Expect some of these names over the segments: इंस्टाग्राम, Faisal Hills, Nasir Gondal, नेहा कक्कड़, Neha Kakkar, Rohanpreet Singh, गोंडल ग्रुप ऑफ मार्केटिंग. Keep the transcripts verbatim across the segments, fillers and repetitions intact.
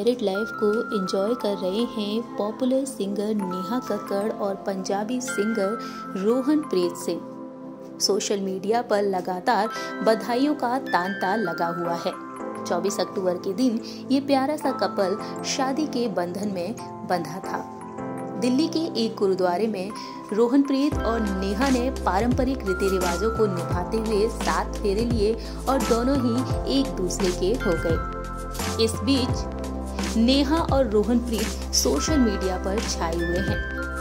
Married life को enjoy कर रहे हैं पॉपुलर सिंगर नेहा कक्कड़ और Punjabi singer Rohanpreet Singh. Social media पर लगातार बधाइयों का तांता लगा हुआ है। चौबीस अक्टूबर के दिन ये प्यारा सा कपल शादी के बंधन में बंधा था। दिल्ली के एक गुरुद्वारे में रोहनप्रीत और नेहा ने पारंपरिक रीति रिवाजों को निभाते हुए सात फेरे लिए और दोनों ही एक दूसरे के हो गए। इस बीच नेहा और रोहनप्रीत सोशल मीडिया पर छाए हुए हैं।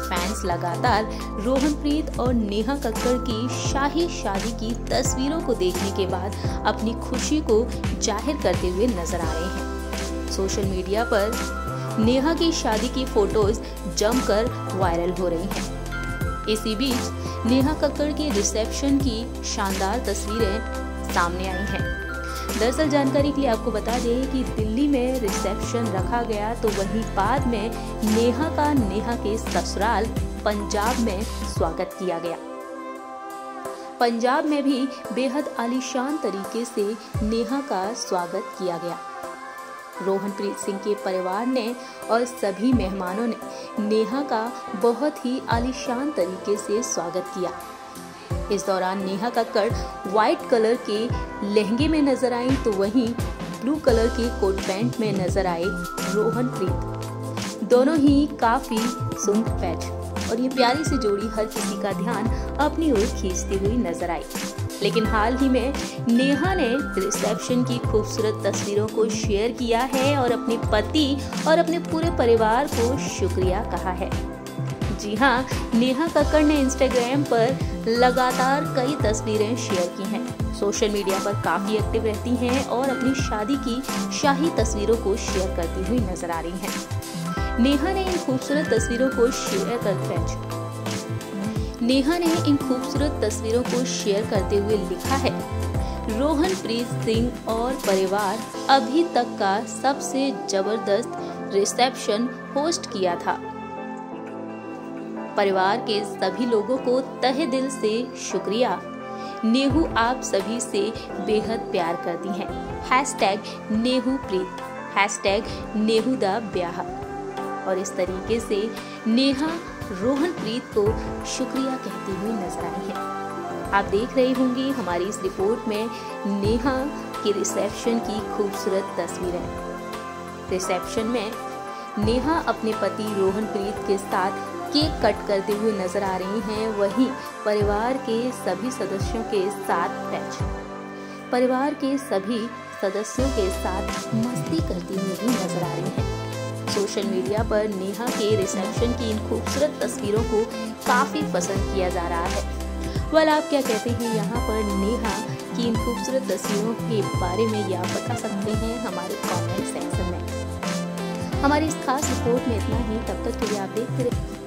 फैंस लगातार रोहनप्रीत और नेहा कक्कड़ की शाही शादी की तस्वीरों को देखने के बाद अपनी खुशी को जाहिर करते हुए नजर आ रहे हैं। सोशल मीडिया पर नेहा की शादी की फोटोज जमकर वायरल हो रही हैं। इसी बीच नेहा कक्कड़ के रिसेप्शन की शानदार तस्वीरें सामने आई हैं। दरअसल जानकारी के लिए आपको बता दें कि दिल्ली में रिसेप्शन रखा गया तो वहीं बाद में नेहा का नेहा के ससुराल पंजाब में स्वागत किया गया। पंजाब में भी बेहद आलीशान तरीके से नेहा का स्वागत किया गया। रोहनप्रीत सिंह के परिवार ने और सभी मेहमानों ने नेहा का बहुत ही आलीशान तरीके से स्वागत किया। इस दौरान नेहा कक्कड़ व्हाइट कलर के लहंगे में नजर आई तो वहीं ब्लू कलर के कोट पैंट में नजर आए रोहनप्रीत। दोनों ही काफी सुंदर पैच और ये प्यारी सी जोड़ी हर किसी का ध्यान अपनी ओर खींचती हुई नजर आई। लेकिन हाल ही में नेहा ने रिसेप्शन की खूबसूरत तस्वीरों को शेयर किया है और अपने पति और अपने पूरे परिवार को शुक्रिया कहा है। जी हाँ, नेहा कक्कड़ ने इंस्टाग्राम पर लगातार कई तस्वीरें शेयर की हैं। सोशल मीडिया पर काफ़ी एक्टिव रहती हैं और अपनी शादी की शाही तस्वीरों को शेयर करती हुई नजर आ रही हैं। नेहा ने इन खूबसूरत तस्वीरों को शेयर कर नेहा ने इन खूबसूरत तस्वीरों को शेयर करते हुए लिखा है, रोहनप्रीत सिंह और परिवार अभी तक का सबसे जबरदस्त रिसेप्शन होस्ट किया था। परिवार के सभी लोगों को तहे दिल से शुक्रिया। नेहू आप सभी से बेहद प्यार करती हैं। हैशटैग नेहू प्रीत, हैशटैग नेहू दा ब्याह। और इस तरीके से नेहा रोहनप्रीत को शुक्रिया कहती हुई नजर आई है। आप देख रहे होंगे हमारी इस रिपोर्ट में नेहा के रिसेप्शन की खूबसूरत तस्वीरें। रिसेप्शन में नेहा अपने पति रोहनप्रीत के साथ केक कट करते हुए नजर आ रही हैं, वहीं परिवार के सभी सदस्यों के साथ पैच परिवार के सभी सदस्यों के साथ मस्ती करती हुई भी नजर आ रही हैं। सोशल मीडिया पर नेहा के रिसेप्शन की इन खूबसूरत तस्वीरों को काफ़ी पसंद किया जा रहा है। वाल आप क्या कहते हैं यहाँ पर नेहा की इन खूबसूरत तस्वीरों के बारे में, या बता सकते हैं हमारे कमेंट सेक्शन में। हमारी इस खास रिपोर्ट में इतना ही। तब तक के लिए आप देखते रहिए।